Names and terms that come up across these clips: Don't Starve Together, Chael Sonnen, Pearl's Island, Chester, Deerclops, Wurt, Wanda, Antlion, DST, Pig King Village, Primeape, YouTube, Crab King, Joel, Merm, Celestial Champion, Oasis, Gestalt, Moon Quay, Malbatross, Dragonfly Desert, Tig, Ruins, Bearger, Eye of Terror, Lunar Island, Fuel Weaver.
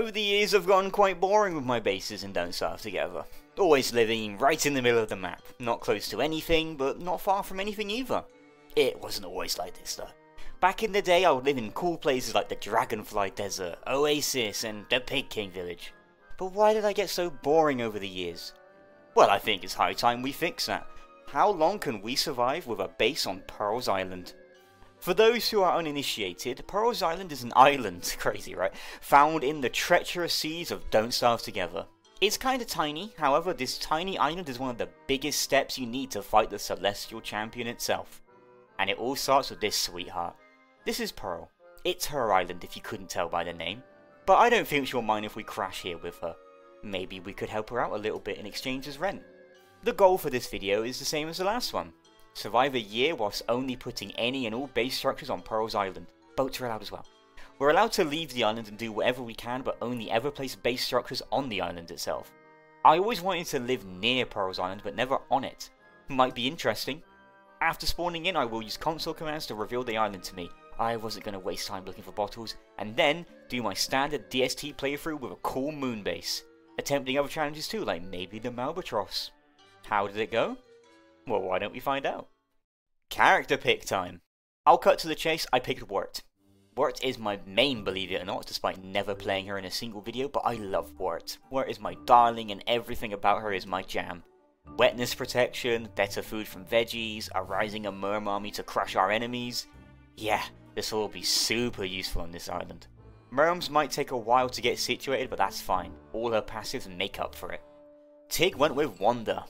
Over the years I've gotten quite boring with my bases in Don't Starve Together. Always living right in the middle of the map, not close to anything, but not far from anything either. It wasn't always like this though. Back in the day I would live in cool places like the Dragonfly Desert, Oasis and the Pig King Village. But why did I get so boring over the years? Well, I think it's high time we fix that. How long can we survive with a base on Pearl's Island? For those who are uninitiated, Pearl's Island is an island, crazy right, found in the treacherous seas of Don't Starve Together. It's kinda tiny, however this tiny island is one of the biggest steps you need to fight the Celestial Champion itself. And it all starts with this sweetheart. This is Pearl. It's her island if you couldn't tell by the name. But I don't think she'll mind if we crash here with her. Maybe we could help her out a little bit in exchange as rent. The goal for this video is the same as the last one. Survive a year whilst only putting any and all base structures on Pearl's Island. Boats are allowed as well. We're allowed to leave the island and do whatever we can, but only ever place base structures on the island itself. I always wanted to live near Pearl's Island but never on it. Might be interesting. After spawning in I will use console commands to reveal the island to me. I wasn't going to waste time looking for bottles, and then do my standard DST playthrough with a cool moon base, attempting other challenges too, like maybe the Malbatross. How did it go? Well, why don't we find out? Character pick time! I'll cut to the chase, I picked Wurt. Wurt is my main, believe it or not, despite never playing her in a single video, but I love Wurt. Wurt is my darling and everything about her is my jam. Wetness protection, better food from veggies, a rising a merm army to crush our enemies. Yeah, this will all be super useful on this island. Merms might take a while to get situated, but that's fine. All her passives make up for it. Tig went with Wanda.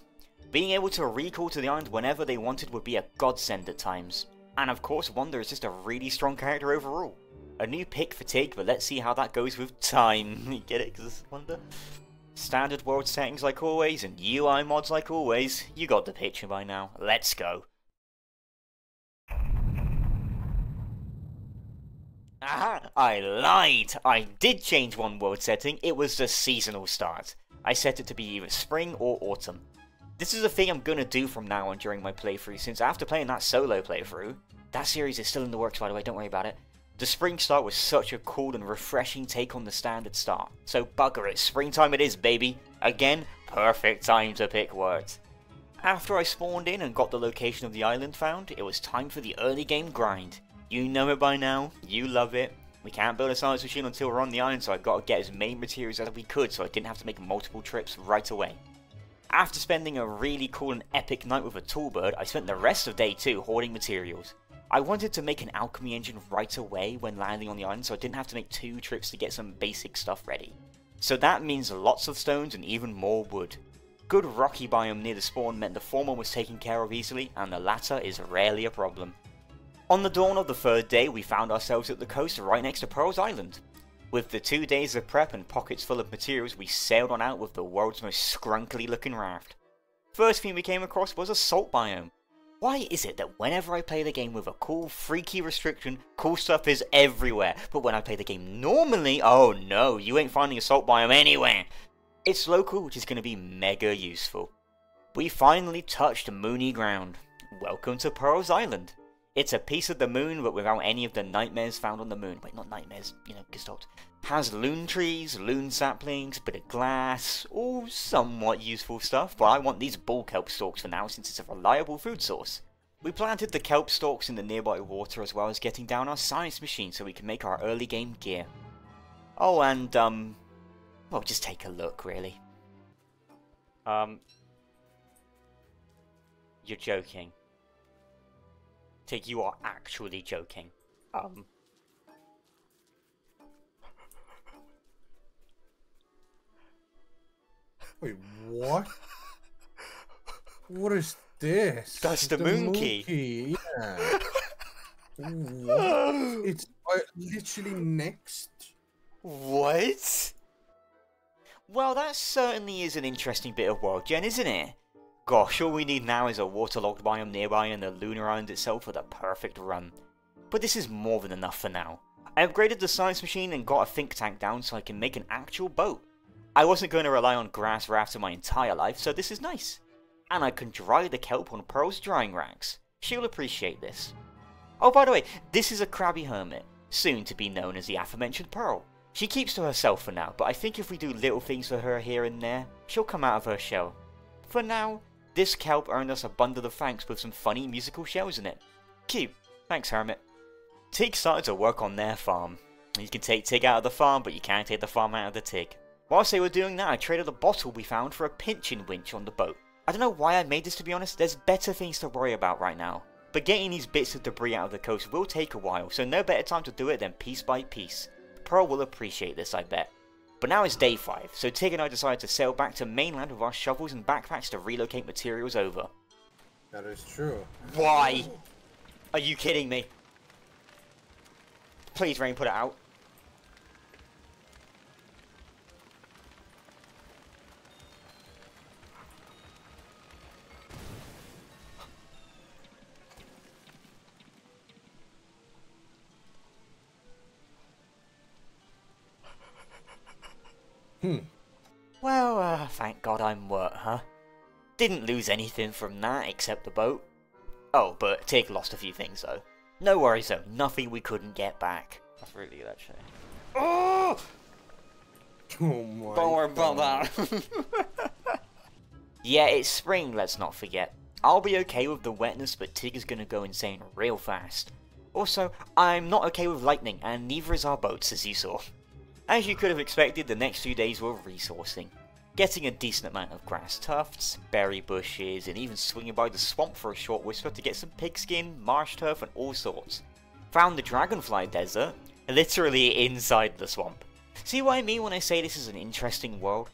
Being able to recall to the island whenever they wanted would be a godsend at times. And of course Wanda is just a really strong character overall. A new pick for Tig, but let's see how that goes with time. You get it, because it's Wanda? Standard world settings like always, and UI mods like always. You got the picture by now. Let's go. Aha! I lied! I did change one world setting, it was the seasonal start. I set it to be either spring or autumn. This is a thing I'm gonna do from now on during my playthrough, since after playing that solo playthrough, that series is still in the works by the way, don't worry about it. The spring start was such a cool and refreshing take on the standard start. So bugger it, springtime it is baby! Again, perfect time to pick words. After I spawned in and got the location of the island found, it was time for the early game grind. You know it by now, you love it. We can't build a science machine until we're on the island, so I got to get as many materials as we could so I didn't have to make multiple trips right away. After spending a really cool and epic night with a tool bird, I spent the rest of day 2 hoarding materials. I wanted to make an alchemy engine right away when landing on the island so I didn't have to make 2 trips to get some basic stuff ready. So that means lots of stones and even more wood. Good rocky biome near the spawn meant the former was taken care of easily and the latter is rarely a problem. On the dawn of the 3rd day we found ourselves at the coast right next to Pearl's Island. With the 2 days of prep and pockets full of materials we sailed on out with the world's most scrunkly looking raft. First thing we came across was a salt biome. Why is it that whenever I play the game with a cool freaky restriction, cool stuff is everywhere, but when I play the game normally, oh no, you ain't finding a salt biome anywhere. It's local, which is going to be mega useful. We finally touched moony ground. Welcome to Pearl's Island. It's a piece of the moon, but without any of the nightmares found on the moon. Wait, not nightmares, you know, Gestalt. Has loon trees, loon saplings, bit of glass, all somewhat useful stuff, but I want these bull kelp stalks for now since it's a reliable food source. We planted the kelp stalks in the nearby water as well as getting down our science machine so we can make our early game gear. Oh, and, well, just take a look, really. You're joking. Tig, you are actually joking. Wait, what? What is this? That's the Moon Quay. Yeah. What? It's literally next. What? Well, that certainly is an interesting bit of world gen, isn't it? Gosh, all we need now is a waterlogged biome nearby and the Lunar Island itself for the perfect run. But this is more than enough for now. I upgraded the science machine and got a think tank down so I can make an actual boat. I wasn't going to rely on grass rafts my entire life, so this is nice. And I can dry the kelp on Pearl's drying racks. She'll appreciate this. Oh, by the way, this is a crabby hermit, soon to be known as the aforementioned Pearl. She keeps to herself for now, but I think if we do little things for her here and there, she'll come out of her shell. For now, this kelp earned us a bundle of thanks with some funny musical shells in it. Cute. Thanks, Hermit. Tig started to work on their farm. You can take Tig out of the farm, but you can't take the farm out of the Tig. Whilst they were doing that, I traded a bottle we found for a pinching winch on the boat. I don't know why I made this, to be honest. There's better things to worry about right now. But getting these bits of debris out of the coast will take a while, so no better time to do it than piece by piece. Pearl will appreciate this, I bet. But now it's day 5, so Tig and I decided to sail back to mainland with our shovels and backpacks to relocate materials over. That is true. Why? Are you kidding me? Please, Rain, put it out. Well, thank God I'm Wurt, huh? Didn't lose anything from that except the boat. Oh, but Tig lost a few things though. No worries though, nothing we couldn't get back. That's really good actually. Oh! Oh my. Don't worry about that. Yeah, it's spring, let's not forget. I'll be okay with the wetness, but Tig is gonna go insane real fast. Also, I'm not okay with lightning, and neither is our boats, as you saw. As you could have expected, the next few days were resourcing. Getting a decent amount of grass tufts, berry bushes, and even swinging by the swamp for a short whisper to get some pigskin, marsh turf, and all sorts. Found the Dragonfly Desert, literally inside the swamp. See what I mean when I say this is an interesting world?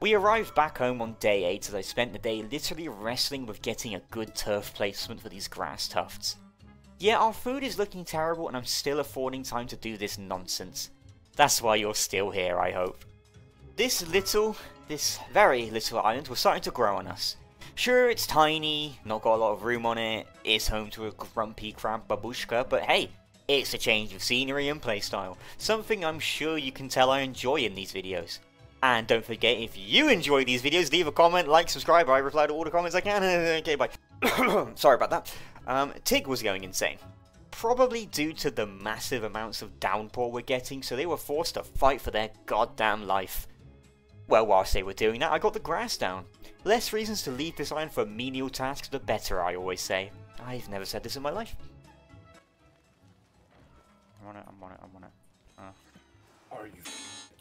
We arrived back home on day 8 as I spent the day literally wrestling with getting a good turf placement for these grass tufts. Yeah, our food is looking terrible and I'm still affording time to do this nonsense. That's why you're still here, I hope. This very little island was starting to grow on us. Sure, it's tiny, not got a lot of room on it, it's home to a grumpy crab babushka, but hey, it's a change of scenery and playstyle. Something I'm sure you can tell I enjoy in these videos. And don't forget, if you enjoy these videos, leave a comment, like, subscribe, I reply to all the comments I can. Okay, bye. Sorry about that. Tig was going insane. Probably due to the massive amounts of downpour we're getting, so they were forced to fight for their goddamn life. Well, whilst they were doing that, I got the grass down. Less reasons to leave this island for menial tasks, the better, I always say. I've never said this in my life. I'm on it. Are you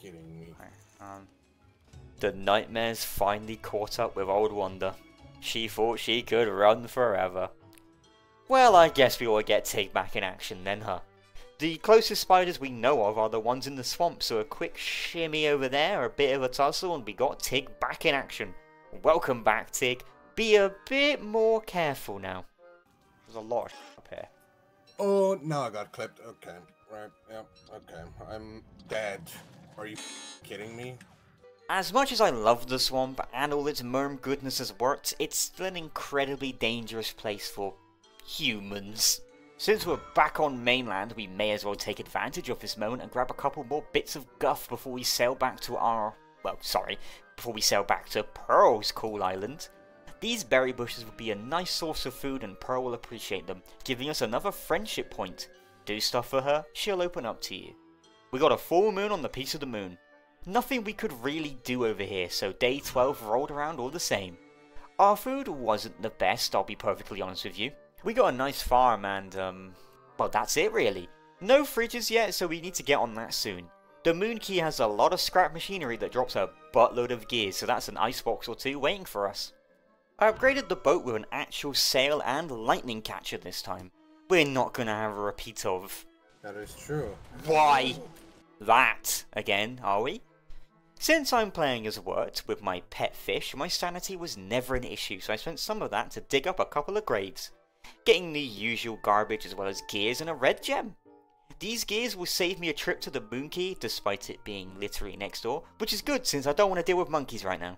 kidding me? The nightmares finally caught up with old Wanda. She thought she could run forever. Well, I guess we ought to get Tig back in action then, huh? The closest spiders we know of are the ones in the swamp, so a quick shimmy over there, a bit of a tussle, and we got Tig back in action. Welcome back, Tig. Be a bit more careful now. There's a lot of shit up here. Oh, no, I got clipped. Okay, right, yeah, okay. I'm dead. Are you kidding me? As much as I love the swamp and all its merm goodness has worked, it's still an incredibly dangerous place for humans. Since we're back on mainland, we may as well take advantage of this moment and grab a couple more bits of guff before we sail back to Pearl's cool island. These berry bushes would be a nice source of food and Pearl will appreciate them, giving us another friendship point. Do stuff for her, she'll open up to you. We got a full moon on the piece of the moon. Nothing we could really do over here, so day 12 rolled around all the same. Our food wasn't the best, I'll be perfectly honest with you. We got a nice farm and, well, that's it really. No fridges yet, so we need to get on that soon. The Moon Quay has a lot of scrap machinery that drops a buttload of gears, so that's an icebox or two waiting for us. I upgraded the boat with an actual sail and lightning catcher this time. We're not gonna have a repeat of... That is true. Why? That again, are we? Since I'm playing as Wurt with my pet fish, my sanity was never an issue, so I spent some of that to dig up a couple of graves. Getting the usual garbage as well as gears and a red gem. These gears will save me a trip to the Moon Quay, despite it being literally next door, which is good since I don't want to deal with monkeys right now.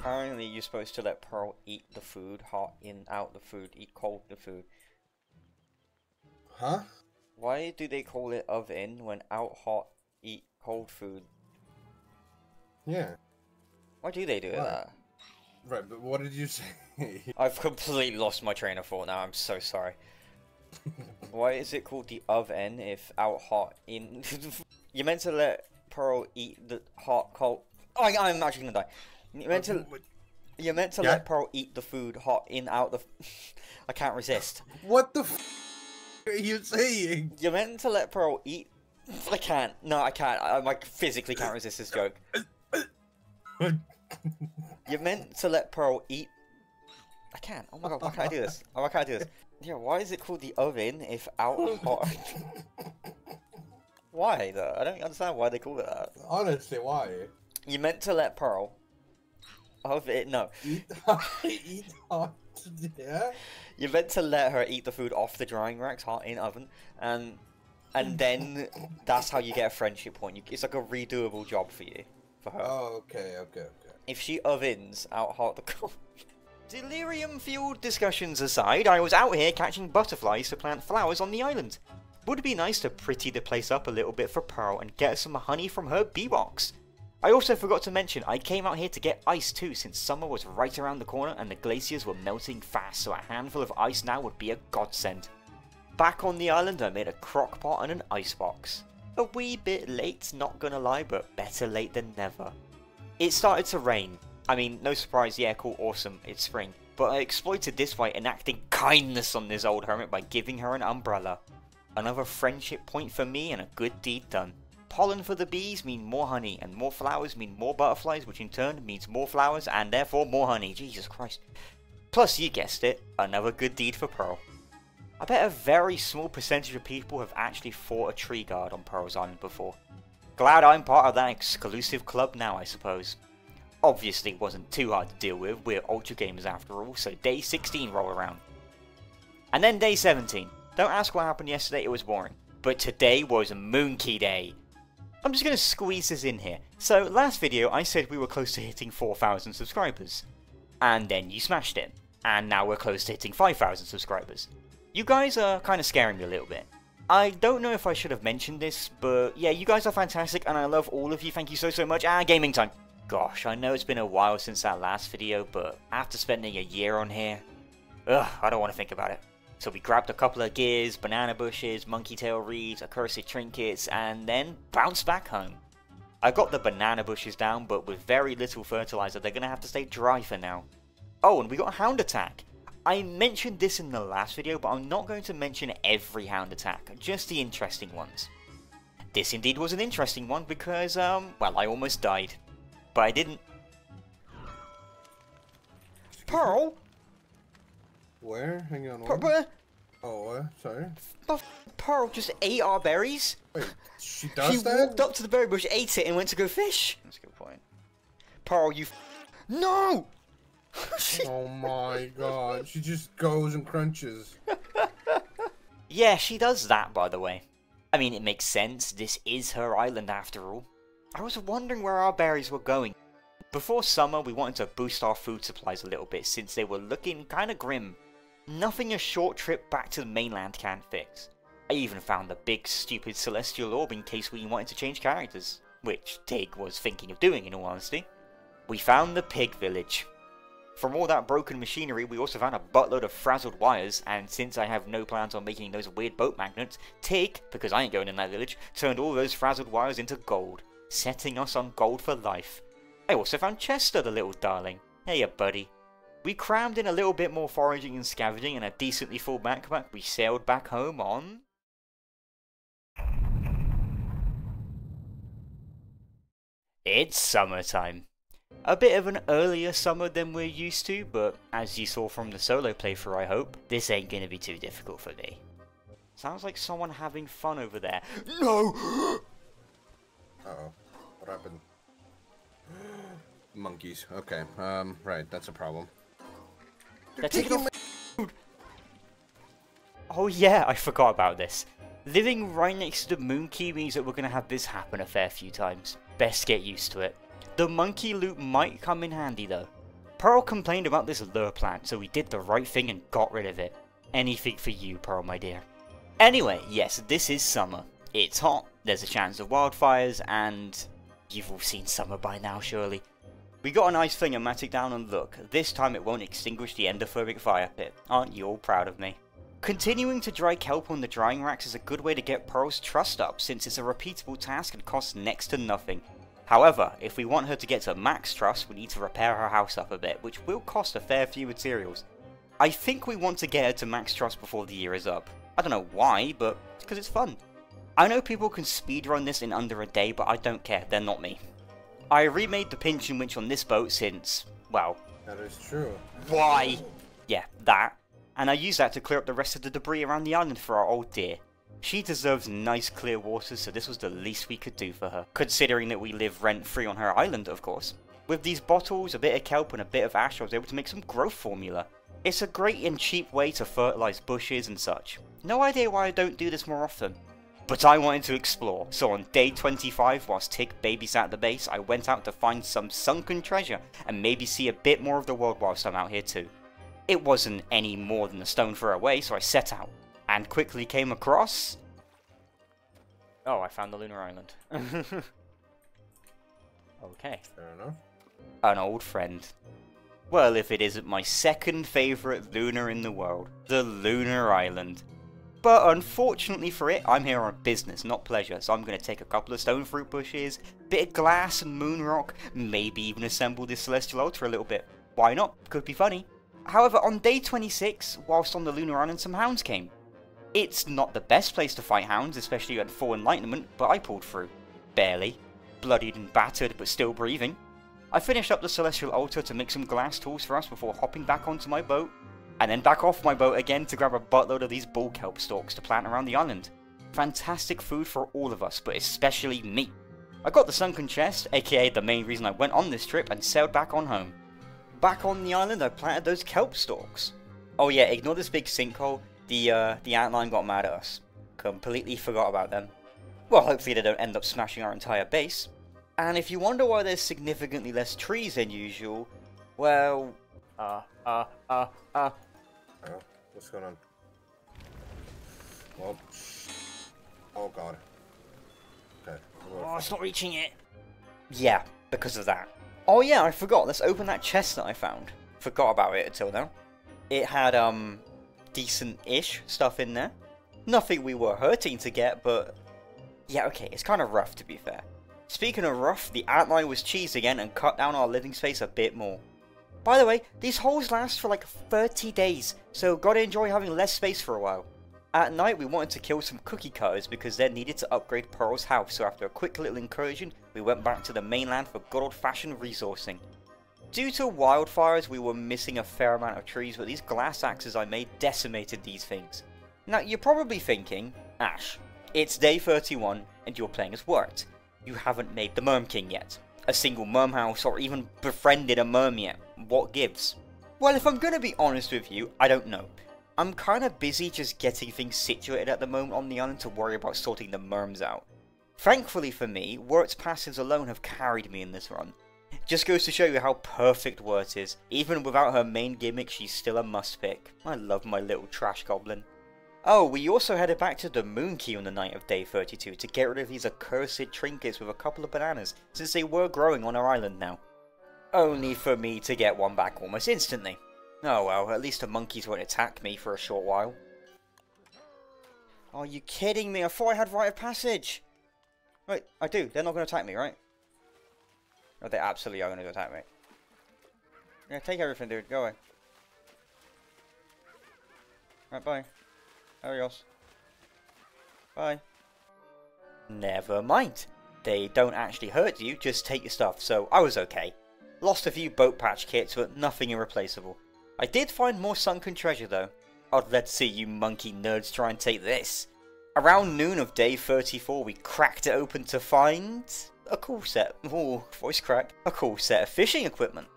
Apparently you're supposed to let Pearl eat the food, hot in, out the food, eat cold the food. Huh? Why do they call it oven when out hot, eat cold food? Yeah. Why do they do that? Right, but what did you say? I've completely lost my train of thought now, I'm so sorry. Why is it called the oven if out hot in... You're meant to let Pearl eat the hot cold. Oh, I'm actually gonna die. You're meant to let Pearl eat the food hot in out the. I can't resist. What the f are you saying? You're meant to let Pearl eat. I can't. No, I can't. I like physically can't resist this joke. You're meant to let Pearl eat. I can't. Oh my god, why can't I do this? Oh, why can't I do this? Yeah, why is it called the oven if out hot? Why though? I don't understand why they call it that. Honestly, why? You're meant to let Pearl. Eat hot. Yeah. You're meant to let her eat the food off the drying racks, hot in oven, and then that's how you get a friendship point. It's like a redoable job for you, for her. Oh, okay, okay, okay. If she ovens out hot the cold. Delirium-fueled discussions aside, I was out here catching butterflies to plant flowers on the island. Would be nice to pretty the place up a little bit for Pearl and get some honey from her bee box. I also forgot to mention, I came out here to get ice too, since summer was right around the corner and the glaciers were melting fast, so a handful of ice now would be a godsend. Back on the island, I made a crock pot and an ice box. A wee bit late, not gonna lie, but better late than never. It started to rain. I mean, no surprise, yeah, cool, awesome, it's spring. But I exploited this by enacting kindness on this old hermit by giving her an umbrella. Another friendship point for me and a good deed done. Pollen for the bees mean more honey, and more flowers mean more butterflies, which in turn means more flowers and therefore more honey. Jesus Christ. Plus, you guessed it, another good deed for Pearl. I bet a very small percentage of people have actually fought a tree guard on Pearl's Island before. Glad I'm part of that exclusive club now, I suppose. Obviously wasn't too hard to deal with, we're ultra gamers after all, so day 16 rolled around. And then day 17. Don't ask what happened yesterday, it was boring. But today was Moon Quay day. I'm just going to squeeze this in here. So last video I said we were close to hitting 4,000 subscribers. And then you smashed it. And now we're close to hitting 5,000 subscribers. You guys are kind of scaring me a little bit. I don't know if I should have mentioned this, but yeah, you guys are fantastic and I love all of you. Thank you so, so much. Ah, gaming time. Gosh, I know it's been a while since that last video, but after spending a year on here, ugh, I don't want to think about it. So we grabbed a couple of gears, banana bushes, monkey tail reeds, accursed trinkets, and then bounced back home. I got the banana bushes down, but with very little fertilizer, they're going to have to stay dry for now. Oh, and we got a hound attack. I mentioned this in the last video, but I'm not going to mention every hound attack, just the interesting ones. This indeed was an interesting one because, well, I almost died. But I didn't. Pearl? Where? Hang on. Where? Oh, sorry. Pearl just ate our berries? Wait, she does she that? She walked up to the berry bush, ate it, and went to go fish. That's a good point. Pearl, you No! Oh my god, she just goes and crunches. Yeah, she does that, by the way. I mean, it makes sense. This is her island, after all. I was wondering where our berries were going. Before summer, we wanted to boost our food supplies a little bit since they were looking kinda grim. Nothing a short trip back to the mainland can't fix. I even found the big stupid celestial orb in case we wanted to change characters, which Tig was thinking of doing in all honesty. We found the pig village. From all that broken machinery, we also found a buttload of frazzled wires, and since I have no plans on making those weird boat magnets, Tig, because I ain't going in that village, turned all those frazzled wires into gold. Setting us on gold for life. I also found Chester, the little darling. Hey, buddy. We crammed in a little bit more foraging and scavenging and a decently full backpack. We sailed back home on... It's summertime. A bit of an earlier summer than we're used to, but as you saw from the solo playthrough, I hope, this ain't gonna be too difficult for me. Sounds like someone having fun over there. No! Uh-oh. What happened? Monkeys. Okay. Right. That's a problem. They're taking my food! Oh yeah, I forgot about this. Living right next to the Moon Quay means that we're going to have this happen a fair few times. Best get used to it. The monkey loot might come in handy though. Pearl complained about this lure plant, so we did the right thing and got rid of it. Anything for you, Pearl, my dear. Anyway, yes, this is summer. It's hot. There's a chance of wildfires, and you've all seen summer by now, surely. We got a nice thing-o-matic down, and look, this time it won't extinguish the endothermic fire pit. Aren't you all proud of me? Continuing to dry kelp on the drying racks is a good way to get Pearl's trust up, since it's a repeatable task and costs next to nothing. However, if we want her to get to max trust, we need to repair her house up a bit, which will cost a fair few materials. I think we want to get her to max trust before the year is up. I don't know why, but it's because it's fun. I know people can speedrun this in under a day, but I don't care, they're not me. I remade the Pinchin Winch on this boat since, well... That is true. Why? Yeah, that. And I use that to clear up the rest of the debris around the island for our old deer. She deserves nice clear waters, so this was the least we could do for her, considering that we live rent-free on her island, of course. With these bottles, a bit of kelp and a bit of ash, I was able to make some growth formula. It's a great and cheap way to fertilise bushes and such. No idea why I don't do this more often. But I wanted to explore, so on day 25, whilst Tig babysat at the base, I went out to find some sunken treasure and maybe see a bit more of the world whilst I'm out here too. It wasn't any more than a stone throw away, so I set out, and quickly came across... Oh, I found the Lunar Island. Okay. Fair enough. An old friend. Well, if it isn't my second favourite lunar in the world, the Lunar Island. But unfortunately for it, I'm here on business, not pleasure, so I'm going to take a couple of stone fruit bushes, bit of glass and moon rock, maybe even assemble this celestial altar a little bit. Why not? Could be funny. However, on day 26, whilst on the Lunar Island, some hounds came. It's not the best place to fight hounds, especially at full enlightenment, but I pulled through. Barely. Bloodied and battered, but still breathing. I finished up the Celestial Altar to make some glass tools for us before hopping back onto my boat, and then back off my boat again to grab a buttload of these bull kelp stalks to plant around the island. Fantastic food for all of us, but especially me. I got the sunken chest, aka the main reason I went on this trip, and sailed back on home. Back on the island, I planted those kelp stalks. Oh yeah, ignore this big sinkhole. The Antlion got mad at us. Completely forgot about them. Well, hopefully they don't end up smashing our entire base. And if you wonder why there's significantly less trees than usual, well... Oh, what's going on? Well... Oh god. Okay. Oh, it's not reaching it! Yeah, because of that. Oh yeah, I forgot. Let's open that chest that I found. Forgot about it until now. It had, decent-ish stuff in there. Nothing we were hurting to get, but... Yeah, okay, it's kind of rough to be fair. Speaking of rough, the Antlion was cheese again and cut down our living space a bit more. By the way, these holes last for like 30 days, so gotta enjoy having less space for a while. At night, we wanted to kill some cookie cutters because they needed to upgrade Pearl's house, so after a quick little incursion, we went back to the mainland for good old-fashioned resourcing. Due to wildfires, we were missing a fair amount of trees, but these glass axes I made decimated these things. Now, you're probably thinking, Ash, it's day 31 and you're playing as Wurt. You haven't made the Merm King yet, a single merm house, or even befriended a merm yet. What gives? Well, if I'm gonna be honest with you, I don't know. I'm kinda busy just getting things situated at the moment on the island to worry about sorting the merms out. Thankfully for me, Wurt's passives alone have carried me in this run. Just goes to show you how perfect Wurt is. Even without her main gimmick, she's still a must pick. I love my little trash goblin. Oh, we also headed back to the Moon Quay on the night of day 32 to get rid of these accursed trinkets with a couple of bananas, since they were growing on our island now. Only for me to get one back almost instantly. Oh well, at least the monkeys won't attack me for a short while. Are you kidding me? I thought I had Rite of Passage! Wait, I do. They're not going to attack me, right? No, they absolutely are going to attack me. Yeah, take everything, dude. Go away. Right, bye. Adios. Bye. Never mind. They don't actually hurt you, just take your stuff, so I was okay. Lost a few boat patch kits, but nothing irreplaceable. I did find more sunken treasure though. Oh, let's see you monkey nerds try and take this. Around noon of day 34, we cracked it open to find... a cool set. Ooh, voice crack. A cool set of fishing equipment.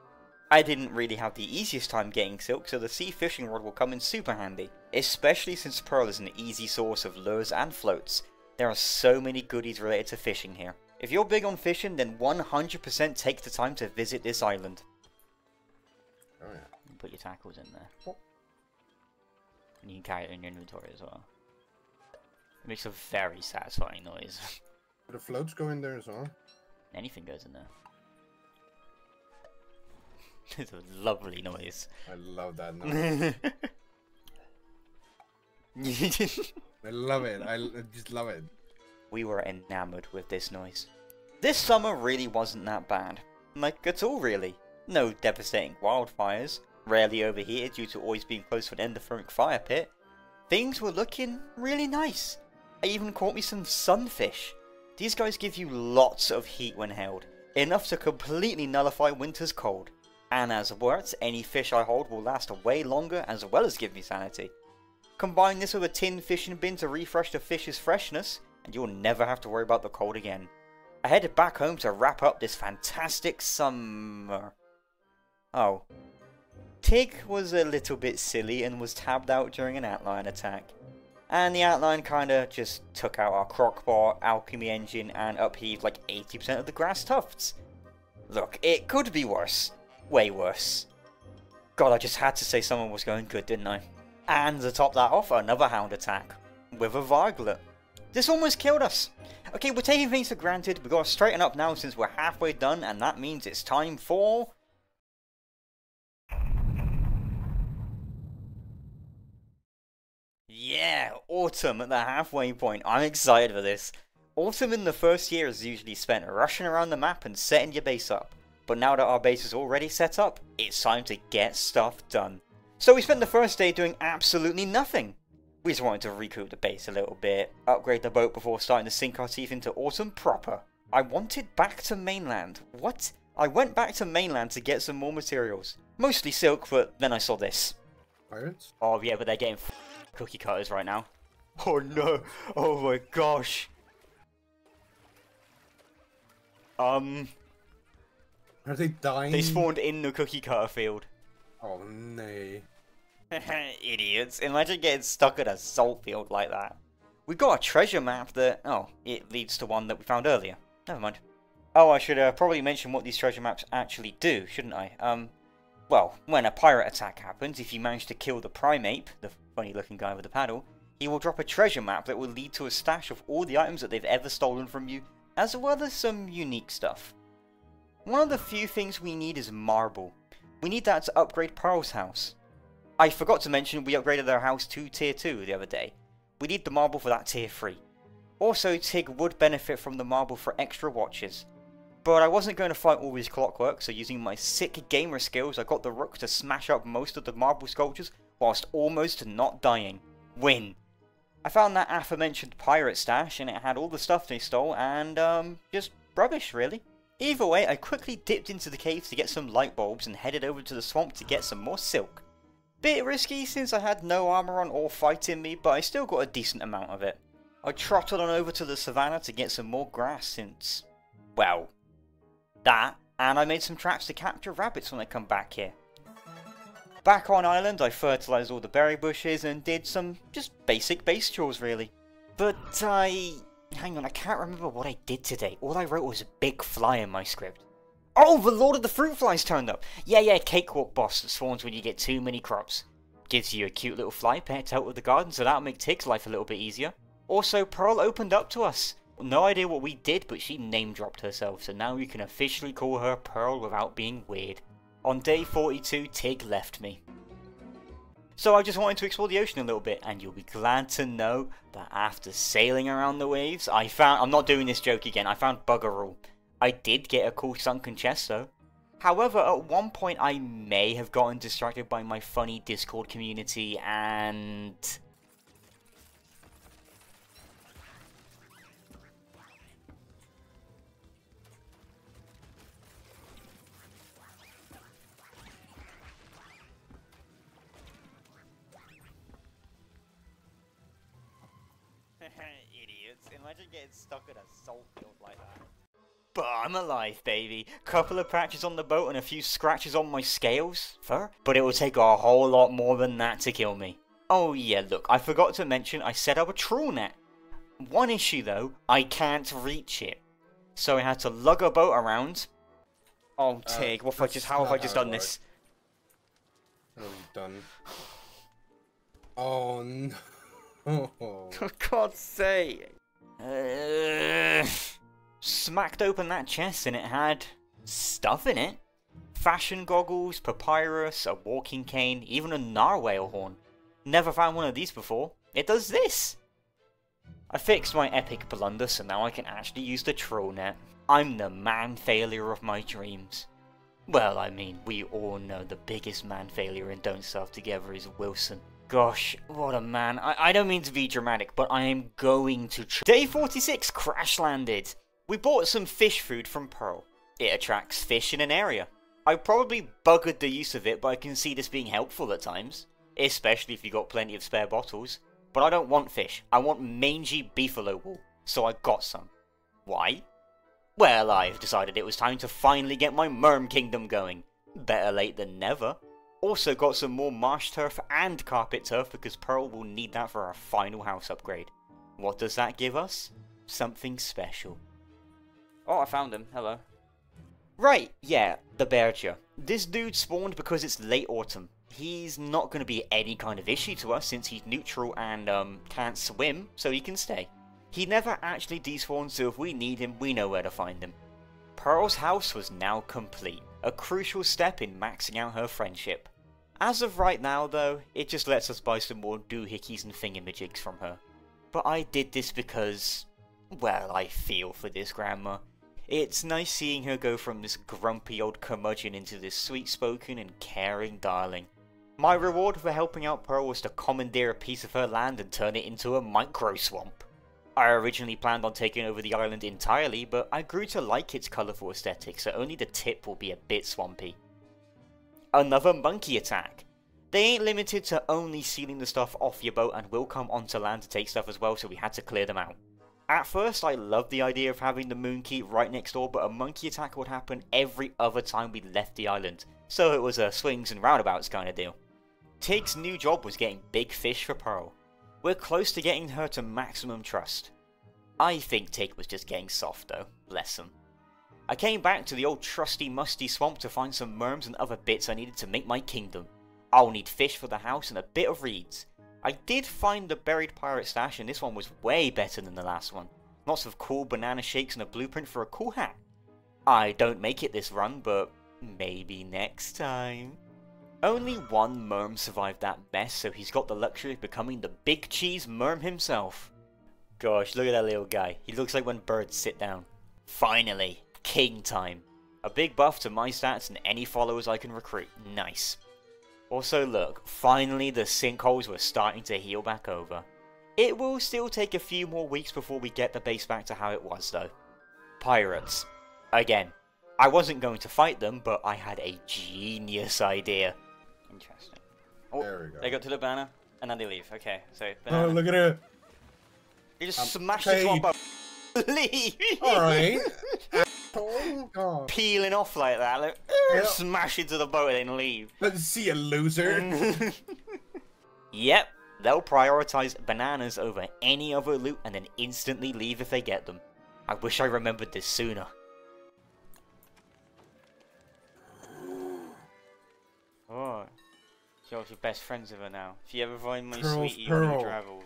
I didn't really have the easiest time getting silk, so the sea fishing rod will come in super handy, especially since Pearl is an easy source of lures and floats. There are so many goodies related to fishing here. If you're big on fishing, then 100% take the time to visit this island. Oh yeah. Put your tackles in there. What? And you can carry it in your inventory as well. It makes a very satisfying noise. Do the floats go in there as well? Anything goes in there. It's a lovely noise. I love that noise. I love it. I just love it. We were enamored with this noise. This summer really wasn't that bad. Like, at all, really. No devastating wildfires, rarely overheated due to always being close to an endothermic fire pit. Things were looking really nice. I even caught me some sunfish. These guys give you lots of heat when held, enough to completely nullify winter's cold. And as Wurt, any fish I hold will last way longer as well as give me sanity. Combine this with a tin fishing bin to refresh the fish's freshness, and you'll never have to worry about the cold again. I headed back home to wrap up this fantastic summer. Oh. Tig was a little bit silly and was tabbed out during an Antlion attack. And the Antlion kinda just took out our crockpot, alchemy engine, and upheaved like 80% of the grass tufts. Look, it could be worse. Way worse. God, I just had to say someone was going good, didn't I? And to top that off, another hound attack. With a varglet. This almost killed us. Okay, we're taking things for granted. We've got to straighten up now since we're halfway done, and that means it's time for... yeah, autumn at the halfway point. I'm excited for this. Autumn in the first year is usually spent rushing around the map and setting your base up. But now that our base is already set up, it's time to get stuff done. So we spent the first day doing absolutely nothing. We just wanted to recoup the base a little bit, upgrade the boat before starting to sink our teeth into autumn proper. I wanted back to mainland. What? I went back to mainland to get some more materials. Mostly silk, but then I saw this. Pirates? Oh yeah, but they're getting cookie cutters right now. Oh no! Oh my gosh! Are they dying? They spawned in the cookie cutter field. Oh no. Idiots, imagine getting stuck in a salt field like that. We got a treasure map that... oh, it leads to one that we found earlier. Never mind. Oh, I should probably mention what these treasure maps actually do, shouldn't I? Well, when a pirate attack happens, if you manage to kill the Primeape, the funny looking guy with the paddle, he will drop a treasure map that will lead to a stash of all the items that they've ever stolen from you, as well as some unique stuff. One of the few things we need is marble. We need that to upgrade Pearl's house. I forgot to mention we upgraded their house to tier 2 the other day. We need the marble for that tier 3. Also, Tig would benefit from the marble for extra watches. But I wasn't going to fight all his clockwork, so using my sick gamer skills I got the rook to smash up most of the marble sculptures whilst almost not dying. Win! I found that aforementioned pirate stash and it had all the stuff they stole and just rubbish really. Either way, I quickly dipped into the cave to get some light bulbs and headed over to the swamp to get some more silk. Bit risky since I had no armour on or fight in me, but I still got a decent amount of it. I trotted on over to the savannah to get some more grass since... well... that, and I made some traps to capture rabbits when I come back here. Back on island, I fertilised all the berry bushes and did some just basic base chores really. But I... hang on, I can't remember what I did today. All I wrote was a big fly in my script. Oh, the Lord of the Fruit Flies turned up! Yeah, cakewalk boss that spawns when you get too many crops. Gives you a cute little fly pet to help with the garden, so that'll make Tig's life a little bit easier. Also, Pearl opened up to us. No idea what we did, but she name-dropped herself, so now you can officially call her Pearl without being weird. On day 42, Tig left me. So I just wanted to explore the ocean a little bit, and you'll be glad to know that after sailing around the waves, I found... I'm not doing this joke again, I found bugger all. I did get a cool sunken chest though. However, at one point I may have gotten distracted by my funny Discord community and... idiots, imagine getting stuck in a salt field like that. But I'm alive, baby. Couple of patches on the boat and a few scratches on my scales, fur. But it will take a whole lot more than that to kill me. Oh yeah, look, I forgot to mention I set up a trawl net. One issue though, I can't reach it. So I had to lug a boat around. Oh Tig, what if I just, how have I just done this? What have you done? Oh no. For God's sake. Smacked open that chest and it had stuff in it. Fashion goggles, papyrus, a walking cane, even a narwhale horn. Never found one of these before. It does this! I fixed my epic blunder, so now I can actually use the troll net. I'm the man failure of my dreams. Well, I mean, we all know the biggest man failure in Don't Starve Together is Wilson. Gosh, what a man. I don't mean to be dramatic, but I am going to Day 46 crash landed! We bought some fish food from Pearl. It attracts fish in an area. I probably buggered the use of it, but I can see this being helpful at times. Especially if you got plenty of spare bottles. But I don't want fish, I want mangy beefalo wool, so I got some. Why? Well, I've decided it was time to finally get my Merm Kingdom going. Better late than never. Also got some more marsh turf and carpet turf because Pearl will need that for our final house upgrade. What does that give us? Something special. Oh, I found him, hello. Right, yeah, the Bearger. This dude spawned because it's late autumn. He's not going to be any kind of issue to us since he's neutral and can't swim, so he can stay. He never actually despawns, so if we need him, we know where to find him. Pearl's house was now complete, a crucial step in maxing out her friendship. As of right now though, it just lets us buy some more doohickeys and thingamajigs from her. But I did this because, well, I feel for this grandma. It's nice seeing her go from this grumpy old curmudgeon into this sweet-spoken and caring darling. My reward for helping out Pearl was to commandeer a piece of her land and turn it into a micro-swamp. I originally planned on taking over the island entirely, but I grew to like its colourful aesthetic, so only the tip will be a bit swampy. Another monkey attack! They ain't limited to only sealing the stuff off your boat and will come onto land to take stuff as well, so we had to clear them out. At first I loved the idea of having the Moon Quay right next door, but a monkey attack would happen every other time we left the island, so it was a swings and roundabouts kind of deal. Tig's new job was getting big fish for Pearl. We're close to getting her to maximum trust. I think Tig was just getting soft though, bless him. I came back to the old trusty musty swamp to find some merms and other bits I needed to make my kingdom. I'll need fish for the house and a bit of reeds. I did find the buried pirate stash and this one was way better than the last one. Lots of cool banana shakes and a blueprint for a cool hat. I don't make it this run, but maybe next time. Only one Merm survived that mess, so he's got the luxury of becoming the Big Cheese Merm himself. Gosh, look at that little guy. He looks like when birds sit down. Finally, king time. A big buff to my stats and any followers I can recruit. Nice. Also look, finally the sinkholes were starting to heal back over. It will still take a few more weeks before we get the base back to how it was though. Pirates. Again. I wasn't going to fight them, but I had a genius idea. Interesting. Oh, there we go. They got to the banner, and then they leave. Okay, so banana. Oh, look at her. You just smashed this one by leave! Alright. Oh. Peeling off like that. Like, yeah. Smash into the boat and then leave. Let's see you, loser. Yep, they'll prioritize bananas over any other loot and then instantly leave if they get them. I wish I remembered this sooner. Oh, you're best friends with her now. If you ever find my sweetie on your travels,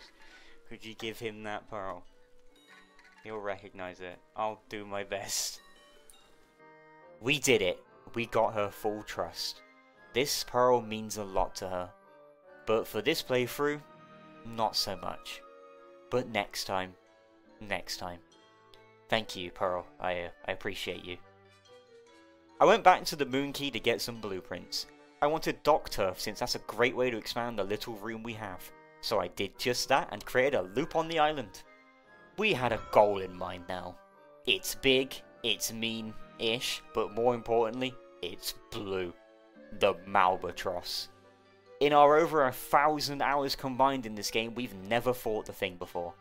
could you give him that pearl? He'll recognize it. I'll do my best. We did it. We got her full trust. This pearl means a lot to her. But for this playthrough, not so much. But next time. Next time. Thank you, Pearl. I appreciate you. I went back to the Moon Quay to get some blueprints. I wanted dock turf since that's a great way to expand the little room we have, so I did just that and created a loop on the island. We had a goal in mind now. It's big, it's mean-ish, but more importantly, it's blue. The Malbatross. In our over 1,000 hours combined in this game, we've never fought the thing before.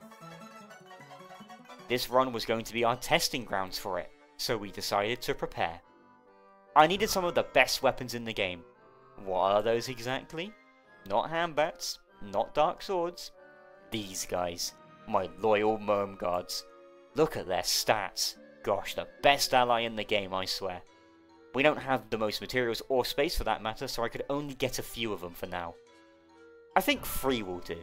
This run was going to be our testing grounds for it, so we decided to prepare. I needed some of the best weapons in the game. What are those exactly? Not handbats, not dark swords. These guys, my loyal Merm guards. Look at their stats. Gosh, the best ally in the game, I swear. We don't have the most materials or space for that matter, so I could only get a few of them for now. I think 3 will do.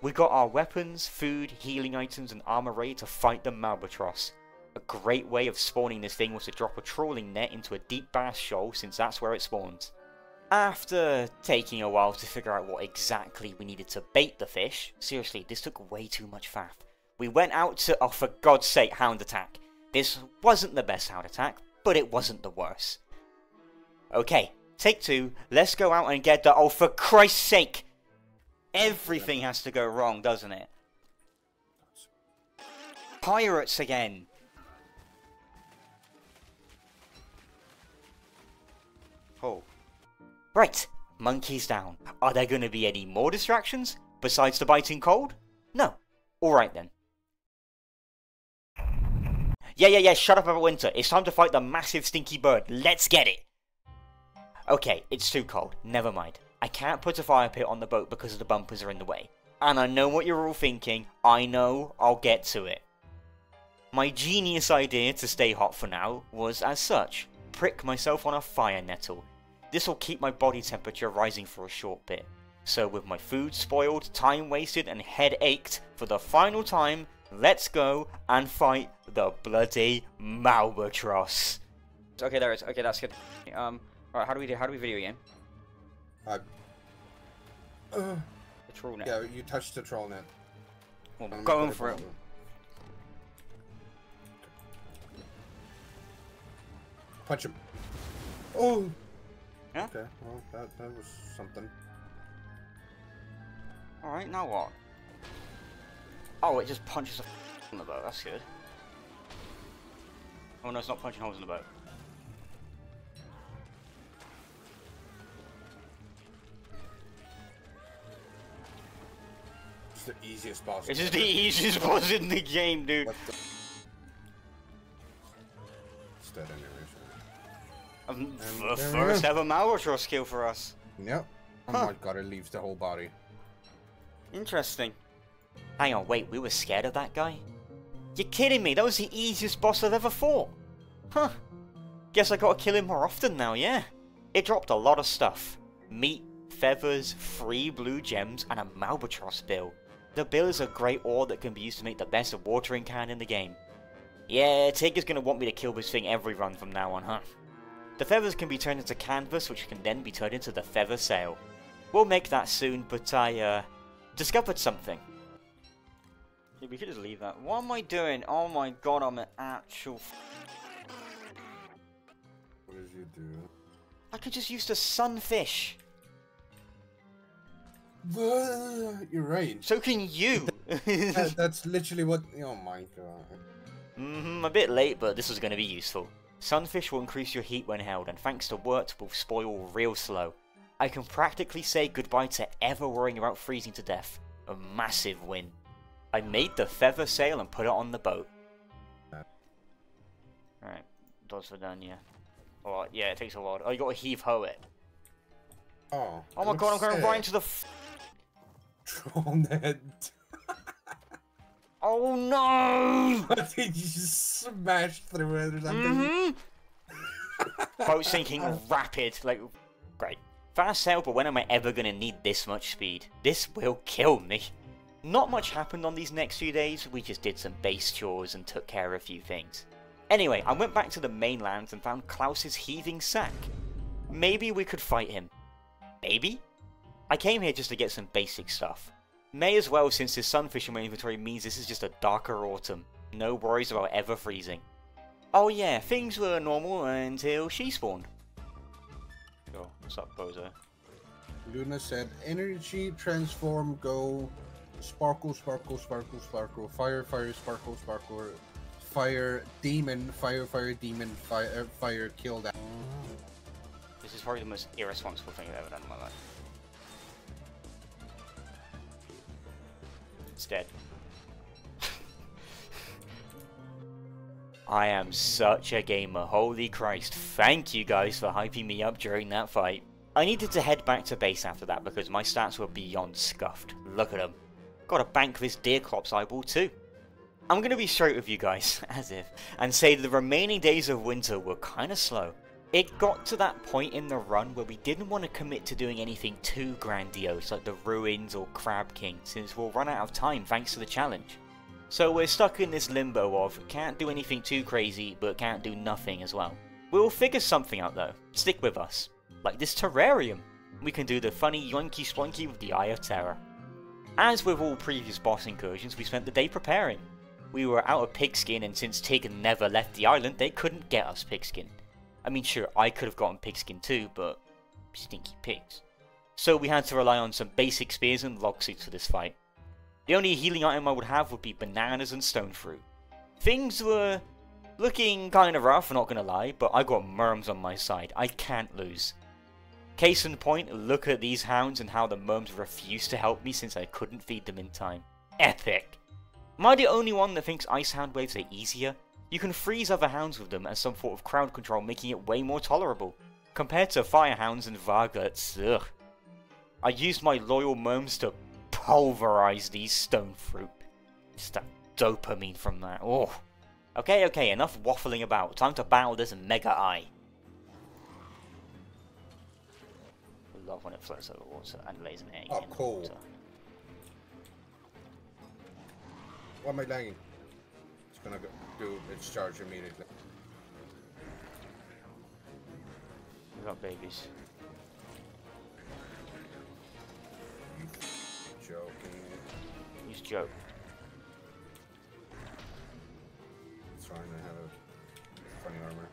We got our weapons, food, healing items and armor ready to fight the Malbatross. A great way of spawning this thing was to drop a trawling net into a deep bass shoal since that's where it spawns. After taking a while to figure out what exactly we needed to bait the fish, seriously, this took way too much faff. We went out to, oh for God's sake, hound attack. This wasn't the best hound attack, but it wasn't the worst. Okay, take two, let's go out and get the, oh for Christ's sake! Everything has to go wrong, doesn't it? Pirates again! Oh. Right, monkeys down. Are there going to be any more distractions besides the biting cold? No. Alright then. Yeah, shut up about winter. It's time to fight the massive stinky bird. Let's get it! Okay, it's too cold. Never mind. I can't put a fire pit on the boat because the bumpers are in the way. And I know what you're all thinking. I know, I'll get to it. My genius idea to stay hot for now was as such. Prick myself on a fire nettle. This will keep my body temperature rising for a short bit. So with my food spoiled, time wasted and head ached, for the final time, let's go and fight the bloody Malbatross. Okay, there it is. Okay, that's good. Alright, how do we video game? The troll net. Yeah, you touched the troll net. Well, I'm going for it. Punch him. Oh! Yeah? Okay, well, that was something. Alright, now what? Oh, it just punches a f*** in the boat, that's good. Oh no, it's not punching holes in the boat. It's the easiest boss. This is the easiest boss in the game, dude. What the f***? It's dead anyway. The first ever Malbatross skill for us. Yep. Oh my god, it leaves the whole body. Interesting. Hang on, wait, we were scared of that guy? You're kidding me, that was the easiest boss I've ever fought. Huh. Guess I gotta kill him more often now, yeah? It dropped a lot of stuff. Meat, feathers, 3 blue gems, and a Malbatross bill. The bill is a great ore that can be used to make the best watering can in the game. Yeah, Tig is gonna want me to kill this thing every run from now on, huh? The feathers can be turned into canvas, which can then be turned into the feather sail. We'll make that soon, but I, discovered something. Yeah, we could just leave that. What am I doing? Oh my god, I'm an actual What did you do? I could just use the sunfish. You're right. So can you. That's literally what, oh my god. A bit late, but this is going to be useful. Sunfish will increase your heat when held, and thanks to Wurt, will spoil real slow. I can practically say goodbye to ever worrying about freezing to death. A massive win. I made the feather sail and put it on the boat. Alright, those are done, yeah. Alright, yeah, it takes a while. Oh, you gotta heave-ho it. Oh. Oh my god, I'm going right into the Trollnet. Oh no! What did you just smash through it or something? Mm-hmm. Boat sinking rapid, like, great. Fast sail, but when am I ever gonna need this much speed? This will kill me. Not much happened on these next few days, we just did some base chores and took care of a few things. Anyway, I went back to the mainland and found Klaus's heaving sack. Maybe we could fight him. Maybe? I came here just to get some basic stuff. May as well, since this sunfish in my inventory means this is just a darker autumn. No worries about ever freezing. Oh yeah, things were normal until she spawned. Oh, what's up, Bozo? Luna said, energy, transform, go, sparkle, sparkle, sparkle, sparkle, fire, fire, sparkle, sparkle, fire, demon, fire, kill that. This is probably the most irresponsible thing I've ever done in my life. Dead. I am such a gamer, holy Christ. Thank you guys for hyping me up during that fight. I needed to head back to base after that because my stats were beyond scuffed. Look at them. Gotta bank this Deerclops eyeball too. I'm gonna be straight with you guys, as if, and say the remaining days of winter were kinda slow. It got to that point in the run where we didn't want to commit to doing anything too grandiose like the Ruins or Crab King since we'll run out of time thanks to the challenge. So we're stuck in this limbo of can't do anything too crazy but can't do nothing as well. We'll figure something out though, stick with us. Like this terrarium. we can do the funny yoinky splunky with the Eye of Terror. As with all previous boss incursions, we spent the day preparing. We were out of pigskin, and since Tig never left the island, they couldn't get us pigskin. I mean, sure, I could have gotten pigskin too, but stinky pigs. So we had to rely on some basic spears and log suits for this fight. The only healing item I would have would be bananas and stone fruit. Things were looking kind of rough, not gonna lie, but I got merms on my side. I can't lose. Case in point, look at these hounds and how the merms refused to help me since I couldn't feed them in time. Epic! Am I the only one that thinks ice hound waves are easier? You can freeze other hounds with them as some sort of crowd control, making it way more tolerable. Compared to fire hounds and vargurts, ugh. I used my loyal merms to pulverize these stone fruit. Just that dopamine from that, oh. Okay, okay, enough waffling about. Time to battle this mega eye. I love when it floats over water and lays an egg in the water. Why am I lagging? It's gonna go do its charge immediately. We got babies. Joking. He's joking. Sorry, I have a funny armor.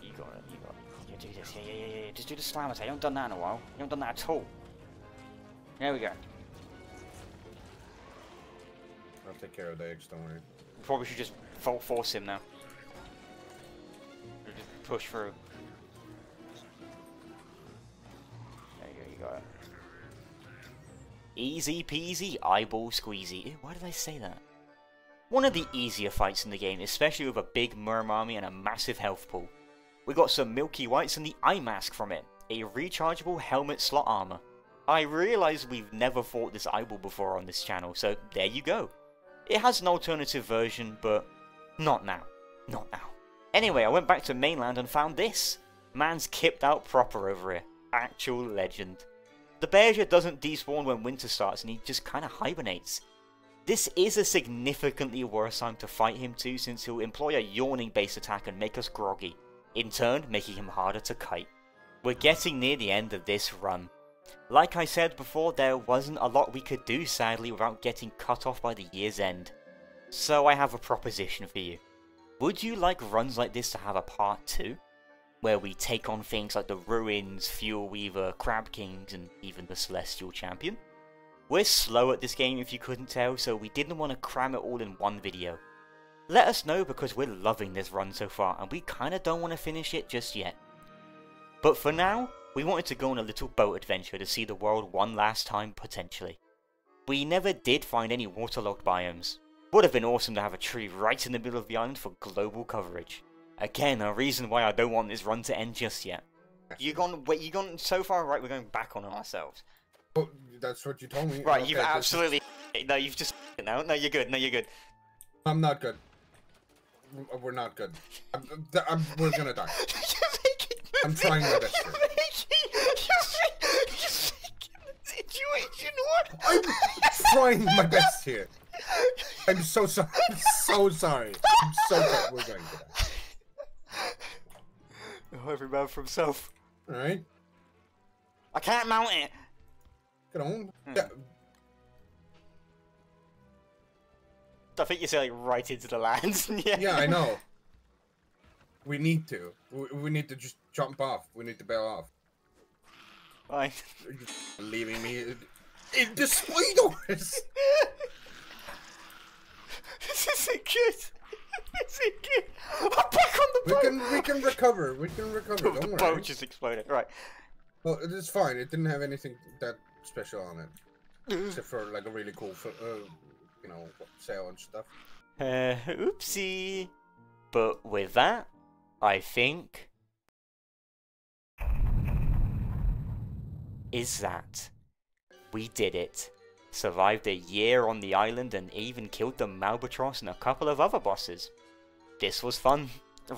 You got it, you got it. You do this, yeah. Just do the slam attack. You haven't done that in a while. You haven't done that at all. There we go. I'll take care of the eggs, don't worry. We probably should just force him now. Or just push through. There you go, you got it. Easy peasy, eyeball squeezy. Ew, why did I say that? One of the easier fights in the game, especially with a big merm army and a massive health pool. We got some milky whites and the eye mask from it, a rechargeable helmet slot armor. I realise we've never fought this eyeball before on this channel, so there you go. It has an alternative version, but not now. Not now. Anyway, I went back to mainland and found this. Man's kipped out proper over here. Actual legend. The Bearger doesn't despawn when winter starts and he just kinda hibernates. This is a significantly worse time to fight him too, since he'll employ a yawning base attack and make us groggy, in turn making him harder to kite. We're getting near the end of this run. Like I said before, there wasn't a lot we could do sadly without getting cut off by the year's end. So I have a proposition for you. Would you like runs like this to have a part 2? Where we take on things like the Ruins, Fuel Weaver, Crab Kings, and even the Celestial Champion. We're slow at this game if you couldn't tell, so we didn't want to cram it all in one video. Let us know because we're loving this run so far, and we kinda don't want to finish it just yet. But for now, we wanted to go on a little boat adventure to see the world one last time, potentially. We never did find any waterlogged biomes. Would have been awesome to have a tree right in the middle of the island for global coverage. Again, a reason why I don't want this run to end just yet. You've gone so far right, we're going back on ourselves. Well, that's what you told me. Right, okay, you've absolutely... No, you've just... No, you're good, I'm not good. We're not good. We're gonna die. I'm trying my best. You're making the situation work. I'm trying my best here. I'm so sorry. I'm so sorry. I'm so sorry. We're going to die. Oh, every man for himself. Alright. I can't mount it! Get on. Yeah. I think you're sailing right into the land. Yeah, I know. We need to. We need to just jump off. We need to bail off. Why? You're just leaving me in the spiders! This isn't good! I'm back on the boat! We can recover, don't worry. The boat just exploded, right. Well, it's fine, it didn't have anything that special on it. Except for like a really cool, you know, sail and stuff. Oopsie. But with that, I think... Is that... We did it. Survived a year on the island and even killed the Malbatross and a couple of other bosses. This was fun.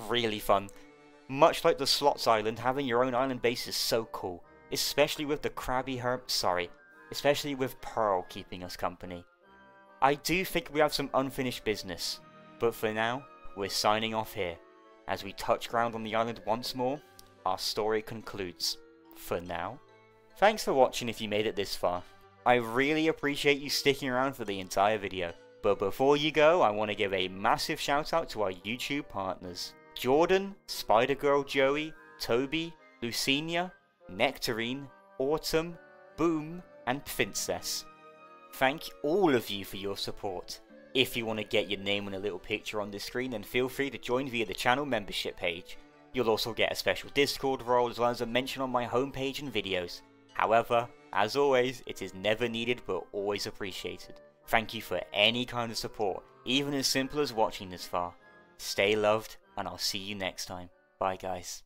Really fun. Much like the Slots Island, having your own island base is so cool. Especially with the especially with Pearl keeping us company. I do think we have some unfinished business, but for now, we're signing off here. As we touch ground on the island once more, our story concludes. For now, Thanks for watching if you made it this far. I really appreciate you sticking around for the entire video. But before you go, I want to give a massive shout out to our YouTube partners. Jordan, Spider-Girl Joey, Toby, Lucinia, Nectarine, Autumn, Boom, and Princess. Thank all of you for your support. If you want to get your name and a little picture on the screen, then feel free to join via the channel membership page. You'll also get a special Discord role as well as a mention on my homepage and videos. However, as always, it is never needed but always appreciated. Thank you for any kind of support, even as simple as watching this far. Stay loved, and I'll see you next time. Bye guys.